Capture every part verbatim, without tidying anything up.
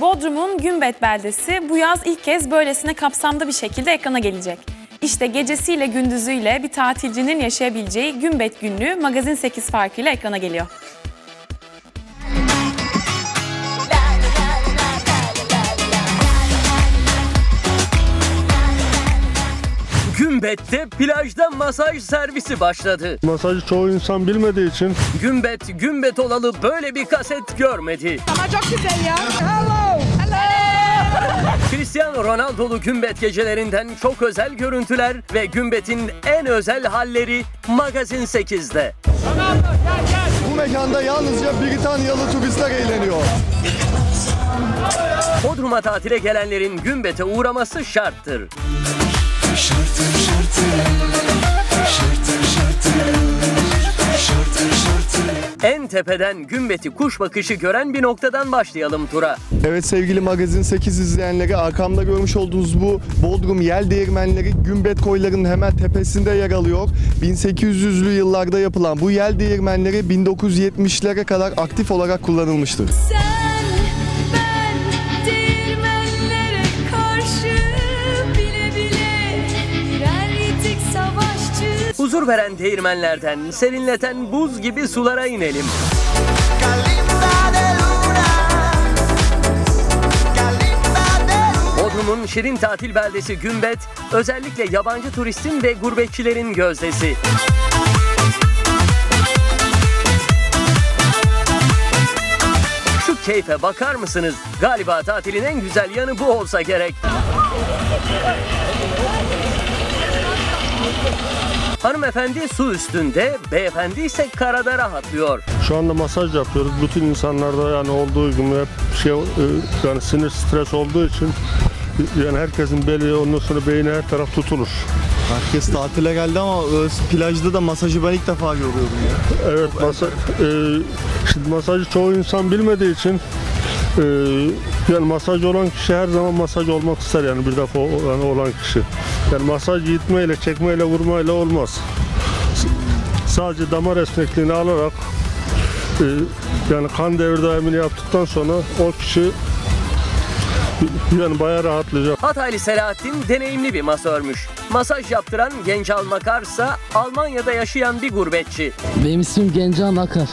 Bodrum'un Gümbet beldesi bu yaz ilk kez böylesine kapsamlı bir şekilde ekrana gelecek. İşte gecesiyle gündüzüyle bir tatilcinin yaşayabileceği Gümbet günlüğü Magazin sekiz farkıyla ekrana geliyor. Gümbet'te plajda masaj servisi başladı. Masajı çoğu insan bilmediği için. Gümbet, Gümbet olalı böyle bir kaset görmedi. Ama çok güzel ya. Hello, hello. Cristiano Ronaldo'lu Gümbet gecelerinden çok özel görüntüler ve Gümbet'in en özel halleri Magazin sekiz'de. Ronaldo gel gel. Bu mekanda yalnızca Britanyalı turistler eğleniyor. Bodrum'a tatile gelenlerin Gümbet'e uğraması şarttır. Şartır şartır, şartır şartır, şartır şartır. En tepeden Gümbet'i kuş bakışı gören bir noktadan başlayalım tura. Evet sevgili Magazin sekiz izleyenleri, arkamda görmüş olduğunuz bu Bodrum yel değirmenleri Gümbet koylarının hemen tepesinde yer alıyor. bin sekiz yüzlü yıllarda yapılan bu yel değirmenleri bin dokuz yüz yetmişlere kadar aktif olarak kullanılmıştır. Sen, ben, değirmenlere karşı. Huzur veren değirmenlerden serinleten buz gibi sulara inelim. Bodrum'un şirin tatil beldesi Gümbet, özellikle yabancı turistin ve gurbetçilerin gözdesi. Şu keyfe bakar mısınız? Galiba tatilin en güzel yanı bu olsa gerek. Hanımefendi su üstünde, beyefendi ise karada rahatlıyor. Şu anda masaj yapıyoruz. Bütün insanlarda yani olduğu gibi hep şey, yani sinir stres olduğu için yani herkesin beli, ondan sonra beyni her taraf tutulur. Herkes tatile geldi ama plajda da masajı ben ilk defa görüyordum ya. Evet, masa, e, şimdi masajı çoğu insan bilmediği için e, yani masaj olan kişi her zaman masaj olmak ister yani bir defa yani olan kişi. Yani masaj yitmeyle, çekmeyle, vurmayla olmaz. Sadece damar esnekliğini alarak e, yani kan devir daimini yaptıktan sonra o kişi yani bayağı rahatlayacak. Hataylı Selahattin deneyimli bir masörmüş. Masaj yaptıran Gencan Akar'sa Almanya'da yaşayan bir gurbetçi. Benim ismim Gencan Akar.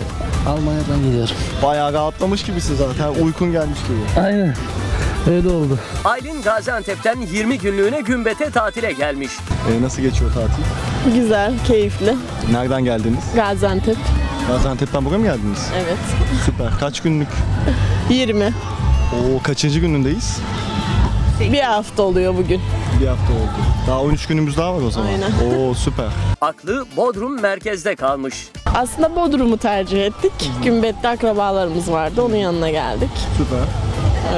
Almanya'dan geliyorum. Bayağı rahatlamış gibisin zaten. Uykun gelmiş gibi. Aynen. Öyle oldu. Aylin Gaziantep'ten yirmi günlüğüne Gümbet'e tatile gelmiş. Ee, nasıl geçiyor tatil? Güzel, keyifli. Nereden geldiniz? Gaziantep. Gaziantep'ten buraya mı geldiniz? Evet. Süper. Kaç günlük? yirmi. Oo, kaçıncı günündeyiz? Bir hafta oluyor bugün. Bir hafta oldu. Daha on üç günümüz daha var o zaman. Aynen. Oo, süper. Aklı Bodrum merkezde kalmış. Aslında Bodrum'u tercih ettik. Gümbet'te akrabalarımız vardı. Onun yanına geldik. Süper.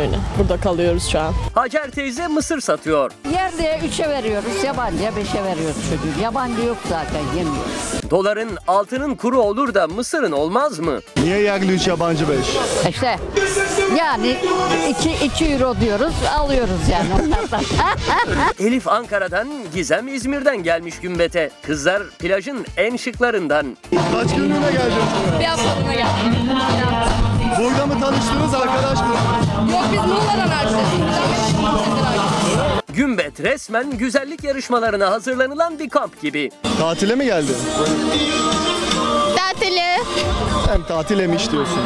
Öyle. Burada kalıyoruz şu an. Hacer teyze mısır satıyor. Yerliye üçe veriyoruz, yabancıya beşe veriyoruz çocuğum. Yabancı yok zaten, yemiyoruz. Doların, altının kuru olur da mısırın olmaz mı? Niye yerli üç, yabancı beş? İşte yani iki euro diyoruz, alıyoruz yani onlardan. Elif Ankara'dan, Gizem İzmir'den gelmiş Gümbet'e. Kızlar plajın en şıklarından. Kaç günlüğüne geleceğiz? Bir haftalığına geldim. Burada mı tanıştınız, arkadaş mı? Yok, biz Muğla'dan arkadaşız. Gümbet resmen güzellik yarışmalarına hazırlanılan bir kamp gibi. Tatile mi geldin? Tatile. Hem tatile mi istiyorsun?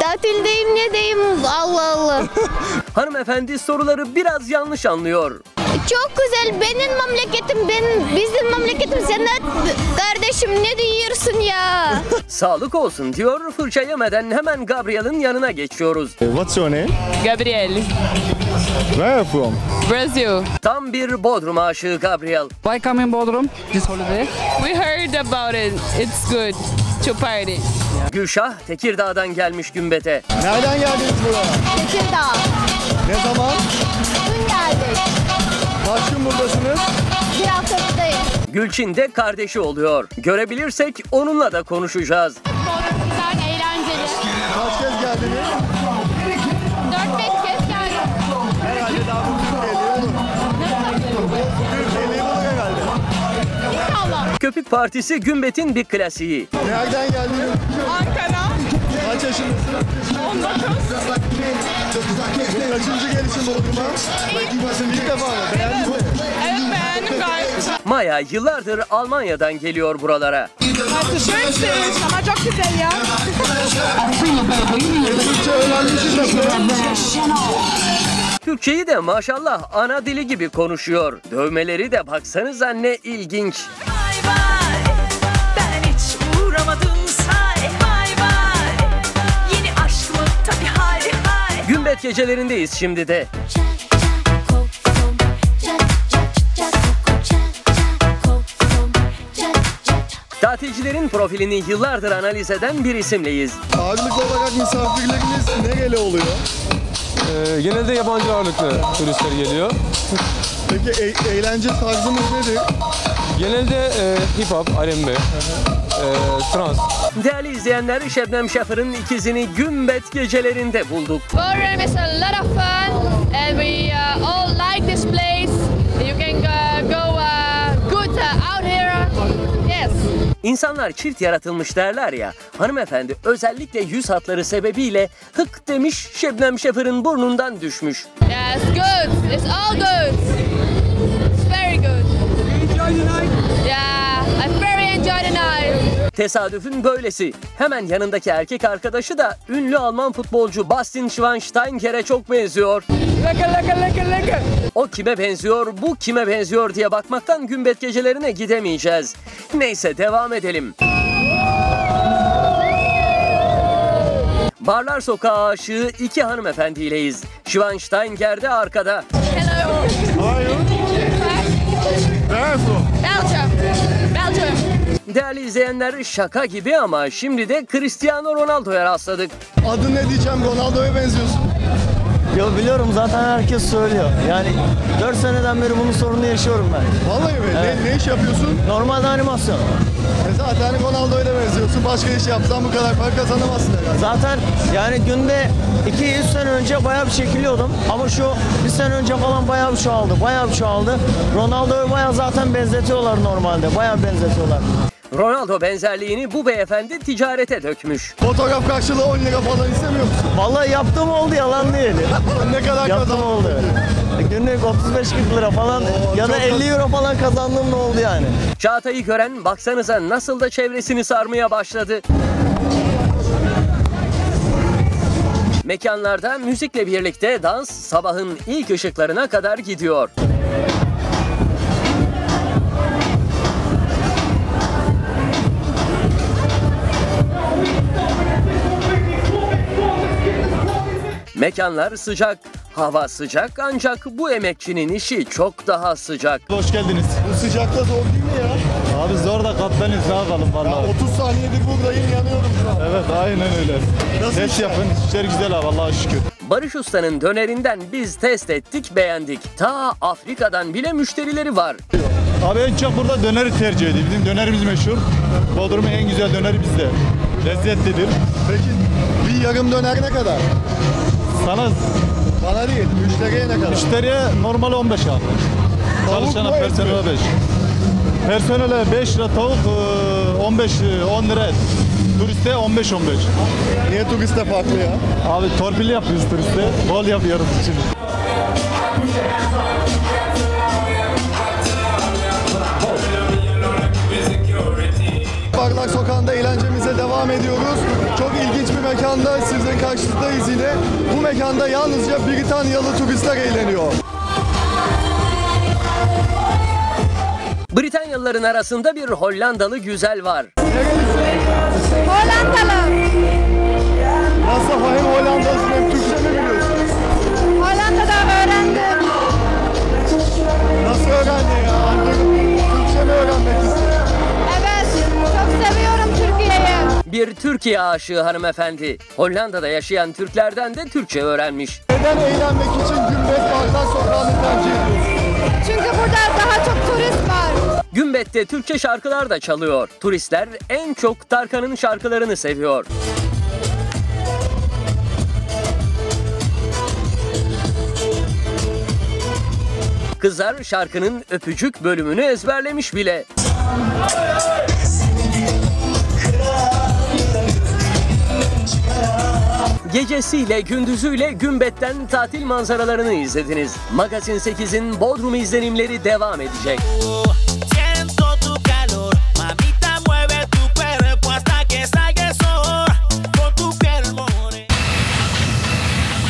Tatildeyim ne diyeyim, Allah Allah. Hanımefendi soruları biraz yanlış anlıyor. Çok güzel, benim memleketim, benim, bizim memleketim, sen de kardeşim ne diyorsun ya? Sağlık olsun diyor, fırça yemeden hemen Gabriel'in yanına geçiyoruz. What's your name? Gabriel. Where are you from? Brazil. Tam bir Bodrum aşığı Gabriel. Why come in Bodrum this holiday? We heard about it, it's good to party. Gülşah Tekirdağ'dan gelmiş Gümbet'e. Nereden geldiniz buraya? Tekirdağ. Ne zaman? Dün geldik. Kaç gün buradasınız? Bir hafta buradayım. Gülçin de kardeşi oluyor. Görebilirsek onunla da konuşacağız. Doğrusundan eğlenceli. Kaç kez geldiniz? dört beş kez geldim. Herhalde daha bu gün geliyor mu? Nasıl? Geliyor mu herhalde? İnşallah. Köpük Partisi Gümbet'in bir klasiği. Nereden geldiniz? Ankara. Kaç yaşındasınız? on dokuz. Bodrum'a. İlk defa mı? Beğendin mi? Evet, beğendim gayet. Maya yıllardır Almanya'dan geliyor buralara. Ama çok güzel ya. Türkçeyi de maşallah ana dili gibi konuşuyor. Dövmeleri de baksanıza ne ilginç. Gümbet gecelerindeyiz şimdi de. Tatilcilerin profilini yıllardır analiz eden bir isimleyiz. Ağırlıklı olarak misafirleriniz nereli oluyor? Ee, genelde yabancı ağırlıklı turistler geliyor. Peki e eğlence tarzımız nedir? Genelde e, hip hop, R and B, e, trans. Değerli izleyenler, Şebnem Şafır'ın ikizini Gümbet gecelerinde bulduk. Bodrum is a lot of fun and we uh, all like this place. You can go, go uh, good uh, out here. Yes. İnsanlar çift yaratılmış derler ya, hanımefendi özellikle yüz hatları sebebiyle hık demiş, Şebnem Şafır'ın burnundan düşmüş. Yes, good. It's all good. It's very good. Enjoy the night. Yeah, I very enjoy the night. Tesadüfün böylesi. Hemen yanındaki erkek arkadaşı da ünlü Alman futbolcu Bastian Schweinsteiger'e çok benziyor. Lecker, lecker, lecker, lecker. O kime benziyor, bu kime benziyor diye bakmaktan Gümbet gecelerine gidemeyeceğiz. Neyse devam edelim. Barlar Sokağı aşığı iki hanımefendiyleyiz. Schweinsteiger de arkada. Hello. Belgium. Belgium. Değerli izleyenler, şaka gibi ama şimdi de Cristiano Ronaldo'ya rastladık. Adı ne diyeceğim, Ronaldo'ya benziyorsun. Yo, biliyorum zaten, herkes söylüyor. Yani dört seneden beri bunun sorununu yaşıyorum ben. Vallahi mi? Evet. Ne, ne iş yapıyorsun? Normalde animasyon. E zaten Ronaldo'ya da benziyorsun. Başka iş yapsan bu kadar para kazanamazsın herhalde. Zaten yani günde iki üç sene önce bayağı bir çekiliyordum. Ama şu bir sene önce falan bayağı bir çoğaldı. Bayağı bir çoğaldı. Ronaldo'yu bayağı zaten benzetiyorlar normalde. Bayağı benzetiyorlar. Ronaldo benzerliğini bu beyefendi ticarete dökmüş. Fotoğraf karşılığı on lira falan istemiyor musun? Vallahi yaptığım oldu, yalan değil. Ne kadar yaptığım oldu. Günlük otuz beş kırk lira falan Oo, ya da elli euro falan kazandığım da oldu yani. Çağatay'ı gören baksanıza nasıl da çevresini sarmaya başladı. Mekanlarda müzikle birlikte dans sabahın ilk ışıklarına kadar gidiyor. Mekanlar sıcak, hava sıcak ancak bu emekçinin işi çok daha sıcak. Hoş geldiniz. Bu sıcakta zor değil mi ya? Abi zor da katlanız, ne yapalım vallahi. Ya otuz saniyedir buradayım, yanıyorum şu an. Evet, aynen öyle. Nasıl test işler? Yapın, işler güzel abi, Allah'a şükür. Barış Usta'nın dönerinden biz test ettik, beğendik. Ta Afrika'dan bile müşterileri var. Abi en çok burada döneri tercih ediyor. Bizim dönerimiz meşhur. Bodrum'un en güzel döneri bizde. Lezzetlidir. Peki bir yarım döner ne kadar? Sana, bana değil, müşteriye ne kadar? Müşteriye normal on beş abi. Çalışana personele beş. Personele beş lira tavuk, on beş on lira et. Turiste on beş on beş. Niye turiste farklı ya? Abi torpil yapıyoruz turiste, bol yapıyoruz şimdi. Barlar Sokağı'nda eğlencemize devam ediyoruz. Çok ilginç bir mekanda sizin karşınızdayız yine. Bu mekanda yalnızca Britanyalı turistler eğleniyor. Britanyalıların arasında bir Hollandalı güzel var. Hollandalı. Nasıl, hem Hollandasın hem Türkçe mi biliyorsun? Hollanda'da öğrendim. Nasıl öğrendin ya? Türkçe mi öğrenmek istiyorsun? Seviyorum Türkiye'yi. Bir Türkiye aşığı hanımefendi. Hollanda'da yaşayan Türklerden de Türkçe öğrenmiş. Neden eğlenmek için Gümbet Barlar Sokağı'nı tercih ediyorsunuz? Çünkü burada daha çok turist var. Gümbet'te Türkçe şarkılar da çalıyor. Turistler en çok Tarkan'ın şarkılarını seviyor. Kızlar şarkının öpücük bölümünü ezberlemiş bile. gecesiyle gündüzüyle Gümbet'ten tatil manzaralarını izlediniz. Magazin sekiz'in Bodrum izlenimleri devam edecek.